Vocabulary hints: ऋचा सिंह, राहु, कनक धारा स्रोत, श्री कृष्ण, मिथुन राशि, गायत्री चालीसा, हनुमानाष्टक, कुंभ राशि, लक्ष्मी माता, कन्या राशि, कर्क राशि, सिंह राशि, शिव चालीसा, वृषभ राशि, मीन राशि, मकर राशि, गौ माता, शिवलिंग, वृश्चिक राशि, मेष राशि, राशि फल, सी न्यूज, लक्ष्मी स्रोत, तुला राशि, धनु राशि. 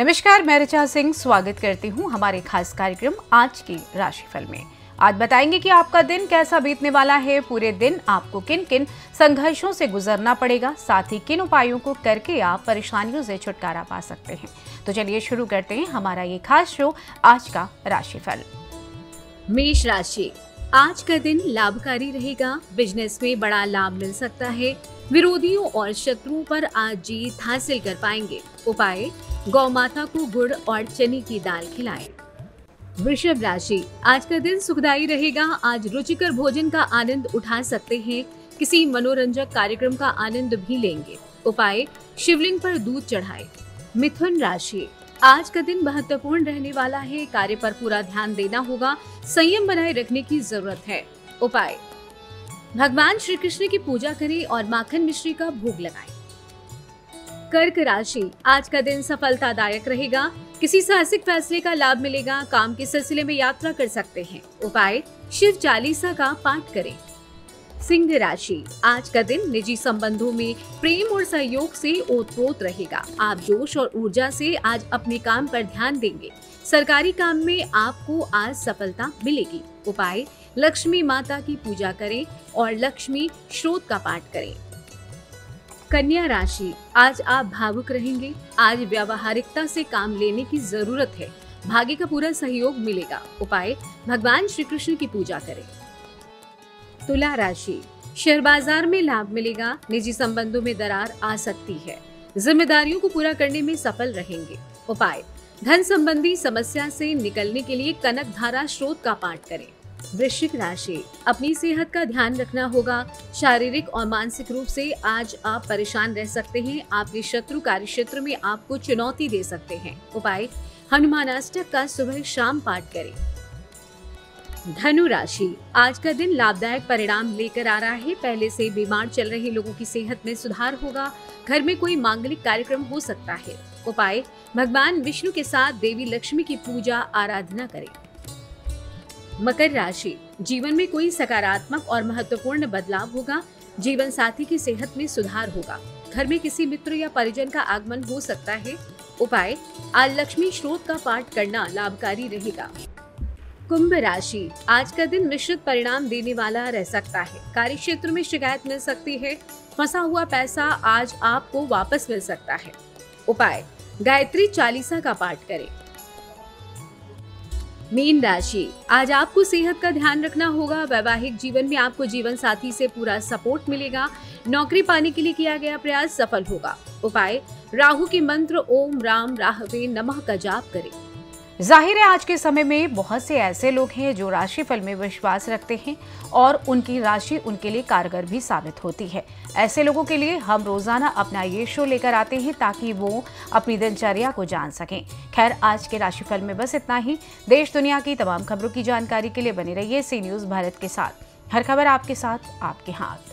नमस्कार, मैं ऋचा सिंह स्वागत करती हूँ हमारे खास कार्यक्रम आज की राशि फल में। आज बताएंगे कि आपका दिन कैसा बीतने वाला है, पूरे दिन आपको किन किन संघर्षों से गुजरना पड़ेगा, साथ ही किन उपायों को करके आप परेशानियों से छुटकारा पा सकते हैं। तो चलिए शुरू करते हैं हमारा ये खास शो आज का राशिफल। मेष राशि, आज का दिन लाभकारी रहेगा। बिजनेस में बड़ा लाभ मिल सकता है। विरोधियों और शत्रुओं पर आज जीत हासिल कर पाएंगे। उपाय, गौ माता को गुड़ और चने की दाल खिलाएं। वृषभ राशि, आज का दिन सुखदायी रहेगा। आज रुचिकर भोजन का आनंद उठा सकते हैं। किसी मनोरंजक कार्यक्रम का आनंद भी लेंगे। उपाय, शिवलिंग पर दूध चढ़ाएं। मिथुन राशि, आज का दिन महत्वपूर्ण रहने वाला है। कार्य पर पूरा ध्यान देना होगा। संयम बनाए रखने की जरूरत है। उपाय, भगवान श्री कृष्ण की पूजा करें और माखन मिश्री का भोग लगाएं। कर्क राशि, आज का दिन सफलतादायक रहेगा। किसी साहसिक फैसले का लाभ मिलेगा। काम के सिलसिले में यात्रा कर सकते हैं। उपाय, शिव चालीसा का पाठ करें। सिंह राशि, आज का दिन निजी संबंधों में प्रेम और सहयोग से ओतप्रोत रहेगा। आप जोश और ऊर्जा से आज अपने काम पर ध्यान देंगे। सरकारी काम में आपको आज सफलता मिलेगी। उपाय, लक्ष्मी माता की पूजा करें और लक्ष्मी स्रोत का पाठ करें। कन्या राशि, आज आप भावुक रहेंगे। आज व्यावहारिकता से काम लेने की जरूरत है। भाग्य का पूरा सहयोग मिलेगा। उपाय, भगवान श्री कृष्ण की पूजा करें। तुला राशि, शेयर बाजार में लाभ मिलेगा। निजी संबंधों में दरार आ सकती है। जिम्मेदारियों को पूरा करने में सफल रहेंगे। उपाय, धन संबंधी समस्या से निकलने के लिए कनक धारा स्रोत का पाठ करें। वृश्चिक राशि, अपनी सेहत का ध्यान रखना होगा। शारीरिक और मानसिक रूप से आज आप परेशान रह सकते हैं। आपके शत्रु कार्य क्षेत्र में आपको चुनौती दे सकते हैं। उपाय, हनुमानाष्टक का सुबह शाम पाठ करें। धनु राशि, आज का दिन लाभदायक परिणाम लेकर आ रहा है। पहले से बीमार चल रहे लोगों की सेहत में सुधार होगा। घर में कोई मांगलिक कार्यक्रम हो सकता है। उपाय, भगवान विष्णु के साथ देवी लक्ष्मी की पूजा आराधना करें। मकर राशि, जीवन में कोई सकारात्मक और महत्वपूर्ण बदलाव होगा। जीवन साथी की सेहत में सुधार होगा। घर में किसी मित्र या परिजन का आगमन हो सकता है। उपाय, आज लक्ष्मी स्रोत का पाठ करना लाभकारी रहेगा। कुंभ राशि, आज का दिन मिश्रित परिणाम देने वाला रह सकता है। कार्य क्षेत्र में शिकायत मिल सकती है। फंसा हुआ पैसा आज आपको वापस मिल सकता है। उपाय, गायत्री चालीसा का पाठ करें। मीन राशि, आज आपको सेहत का ध्यान रखना होगा। वैवाहिक जीवन में आपको जीवन साथी से पूरा सपोर्ट मिलेगा। नौकरी पाने के लिए किया गया प्रयास सफल होगा। उपाय, राहु के मंत्र ओम राम राहवे नमः का जाप करें। जाहिर है आज के समय में बहुत से ऐसे लोग हैं जो राशि फल में विश्वास रखते हैं और उनकी राशि उनके लिए कारगर भी साबित होती है। ऐसे लोगों के लिए हम रोजाना अपना ये शो लेकर आते हैं ताकि वो अपनी दिनचर्या को जान सकें। खैर, आज के राशि फल में बस इतना ही। देश दुनिया की तमाम खबरों की जानकारी के लिए बने रहिए सी न्यूज भारत के साथ। हर खबर आपके साथ, आपके हाथ।